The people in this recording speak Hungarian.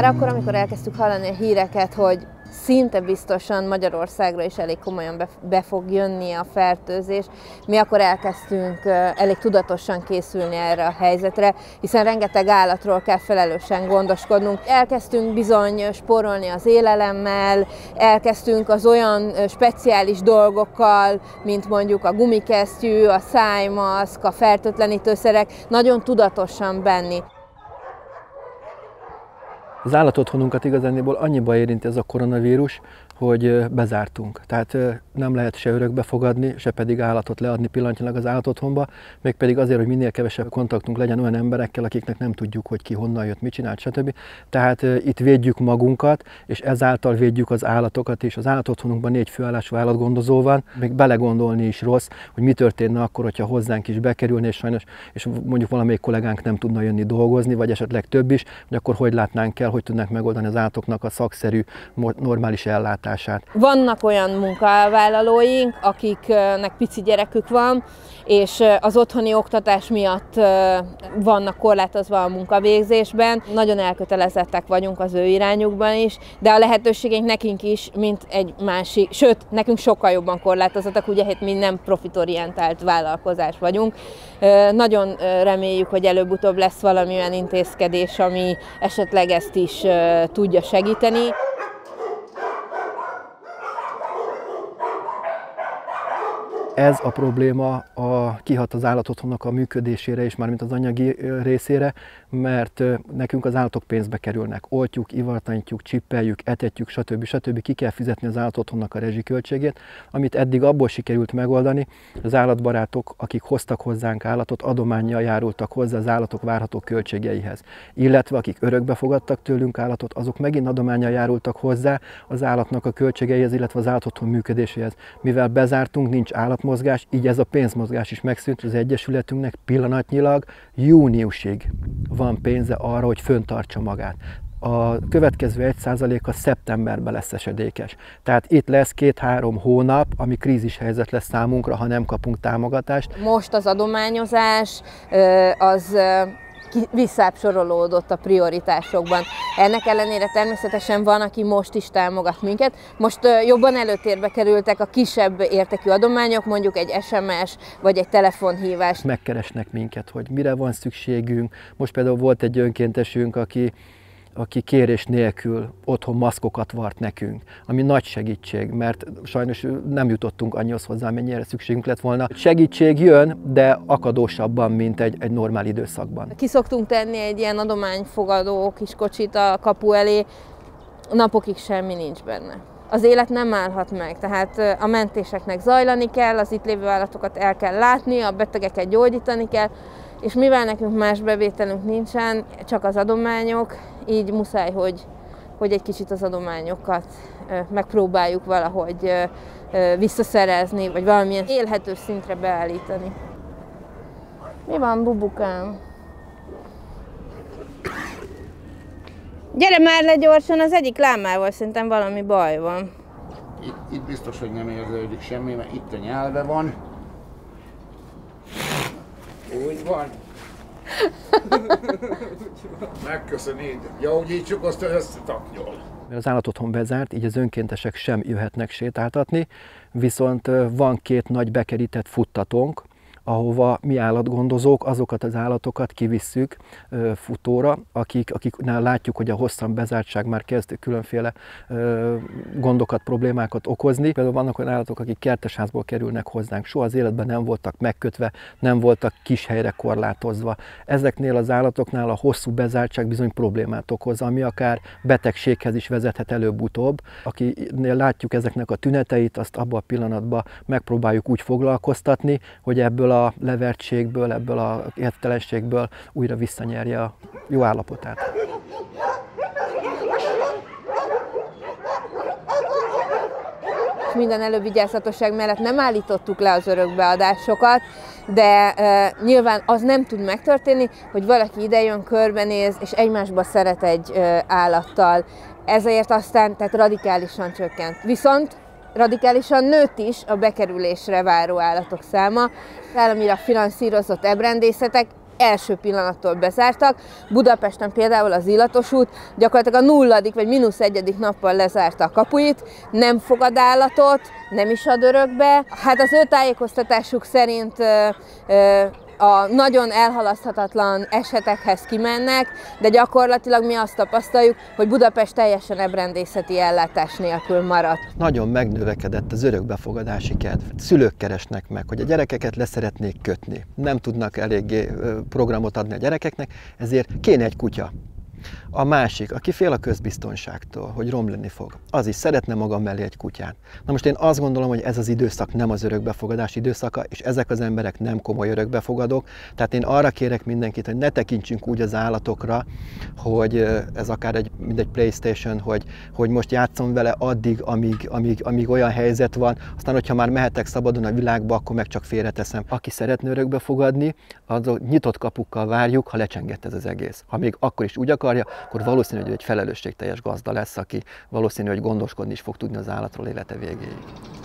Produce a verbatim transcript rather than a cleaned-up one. már akkor, amikor elkezdtük hallani a híreket, hogy szinte biztosan Magyarországra is elég komolyan be fog jönni a fertőzés, mi akkor elkezdtünk elég tudatosan készülni erre a helyzetre, hiszen rengeteg állatról kell felelősen gondoskodnunk. Elkezdtünk bizony spórolni az élelemmel, elkezdtünk az olyan speciális dolgokkal, mint mondjuk a gumikesztyű, a szájmaszk, a fertőtlenítőszerek, nagyon tudatosan benni. Az állatotthonunkat igazániból annyiba érinti ez a koronavírus, hogy bezártunk. Tehát nem lehet se örökbe fogadni, se pedig állatot leadni pillanatnyilag az állatotthonba, mégpedig azért, hogy minél kevesebb kontaktunk legyen olyan emberekkel, akiknek nem tudjuk, hogy ki honnan jött, mit csinált, stb. Tehát itt védjük magunkat, és ezáltal védjük az állatokat is. Az állatotthonukban négy főállású állatgondozó van, még belegondolni is rossz, hogy mi történne akkor, hogyha hozzánk is bekerülne, és sajnos, és mondjuk valamelyik kollégánk nem tudna jönni dolgozni, vagy esetleg több is, hogy akkor hogy látnánk el, hogy tudnak megoldani az állatoknak a szakszerű, normális ellátást. Vannak olyan munkavállalóink, akiknek pici gyerekük van, és az otthoni oktatás miatt vannak korlátozva a munkavégzésben. Nagyon elkötelezettek vagyunk az ő irányukban is, de a lehetőségeink nekünk is, mint egy másik, sőt, nekünk sokkal jobban korlátozottak, ugye hát mi nem profitorientált vállalkozás vagyunk. Nagyon reméljük, hogy előbb-utóbb lesz valamilyen intézkedés, ami esetleg ezt is tudja segíteni. Ez a probléma a, kihat az állatotthonnak a működésére és mármint az anyagi részére, mert nekünk az állatok pénzbe kerülnek. Oltjuk, ivartanyítjuk, csippeljük, etetjük, stb. stb. Ki kell fizetni az állatotthonnak a rezsiköltségét, amit eddig abból sikerült megoldani, az állatbarátok, akik hoztak hozzánk állatot, adománnyal járultak hozzá az állatok várható költségeihez. Illetve akik örökbe fogadtak tőlünk állatot, azok megint adománnyal járultak hozzá az állatnak a költségeihez, illetve az állatotthon működéséhez. Mivel bezártunk, nincs állatmozgás, így ez a pénzmozgás is megszűnt. Az egyesületünknek pillanatnyilag júniusig van pénze arra, hogy föntartsa magát. A következő egy százaléka szeptemberben lesz esedékes. Tehát itt lesz két-három hónap, ami krízishelyzet lesz számunkra, ha nem kapunk támogatást. Most az adományozás az visszább sorolódott a prioritásokban. Ennek ellenére természetesen van, aki most is támogat minket. Most jobban előtérbe kerültek a kisebb értékű adományok, mondjuk egy es em es vagy egy telefonhívás. Megkeresnek minket, hogy mire van szükségünk. Most például volt egy önkéntesünk, aki aki kérés nélkül otthon maszkokat vart nekünk, ami nagy segítség, mert sajnos nem jutottunk annyihoz hozzá, mennyire szükségünk lett volna. Segítség jön, de akadósabban, mint egy, egy normál időszakban. Ki szoktunk tenni egy ilyen adományfogadó kis kocsit a kapu elé, napokig semmi nincs benne. Az élet nem állhat meg, tehát a mentéseknek zajlani kell, az itt lévő állatokat el kell látni, a betegeket gyógyítani kell, és mivel nekünk más bevételünk nincsen, csak az adományok, így muszáj, hogy, hogy egy kicsit az adományokat megpróbáljuk valahogy visszaszerezni, vagy valamilyen élhető szintre beállítani. Mi van, bubukám? Gyere már le gyorsan, az egyik lámával szerintem valami baj van. Itt, itt biztos, hogy nem érződik semmi, mert itt a nyelve van. Úgy van. Megköszönjük. Gyógyítsuk, azt összetaknyol. Az állatotthon bezárt, így az önkéntesek sem jöhetnek sétáltatni, viszont van két nagy bekerített futtatónk, ahova mi állatgondozók azokat az állatokat kivisszük futóra, akik, akiknál látjuk, hogy a hosszan bezártság már kezd különféle gondokat, problémákat okozni. Például vannak olyan állatok, akik kertesházból kerülnek hozzánk, soha az életben nem voltak megkötve, nem voltak kis helyre korlátozva. Ezeknél az állatoknál a hosszú bezártság bizony problémát okoz, ami akár betegséghez is vezethet előbb-utóbb. Akinél látjuk ezeknek a tüneteit, azt abban a pillanatban megpróbáljuk úgy foglalkoztatni, hogy ebből a a levertségből, ebből a értelenségből újra visszanyerje a jó állapotát. Minden elővigyázatosság mellett nem állítottuk le az örökbeadásokat, de e, nyilván az nem tud megtörténni, hogy valaki idejön, körbenéz és egymásba szeret egy e, állattal. Ezért aztán tehát radikálisan csökkent. Viszont radikálisan nőtt is a bekerülésre váró állatok száma. Államilag finanszírozott ebrendészetek első pillanattól bezártak. Budapesten például az Illatos út gyakorlatilag a nulladik vagy mínusz egyedik nappal lezárta a kapuit, nem fogad állatot, nem is ad örökbe. Hát az ő tájékoztatásuk szerint ö, ö, a nagyon elhalaszthatatlan esetekhez kimennek, de gyakorlatilag mi azt tapasztaljuk, hogy Budapest teljesen ebrendészeti ellátás nélkül maradt. Nagyon megnövekedett az örökbefogadási kedv. Szülők keresnek meg, hogy a gyerekeket leszeretnék kötni. Nem tudnak eléggé programot adni a gyerekeknek, ezért kéne egy kutya. A másik, aki fél a közbiztonságtól, hogy romlani fog, az is szeretne maga mellé egy kutyát. Na most én azt gondolom, hogy ez az időszak nem az örökbefogadás időszaka, és ezek az emberek nem komoly örökbefogadók. Tehát én arra kérek mindenkit, hogy ne tekintsünk úgy az állatokra, hogy ez akár egy, mint egy PlayStation, hogy, hogy most játszom vele addig, amíg, amíg, amíg olyan helyzet van, aztán hogyha már mehetek szabadon a világba, akkor meg csak félreteszem. Aki szeretne örökbefogadni, azok nyitott kapukkal várjuk, ha lecsengett ez az egész. Ha még akkor is úgy akar, akkor valószínű, hogy egy felelősségteljes gazda lesz, aki valószínű, hogy gondoskodni is fog tudni az állatról élete végéig.